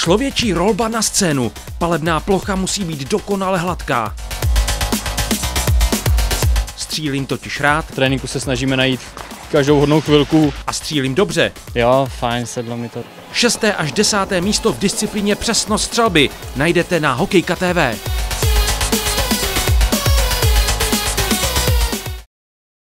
člověčí rolba na scénu. Palebná plocha musí být dokonale hladká. Střílím totiž rád. V tréninku se snažíme najít každou hodnou chvilku. A střílím dobře. Jo, fajn, sedlo mi to. 6. až 10. místo v disciplíně přesnost střelby najdete na Hokejka TV.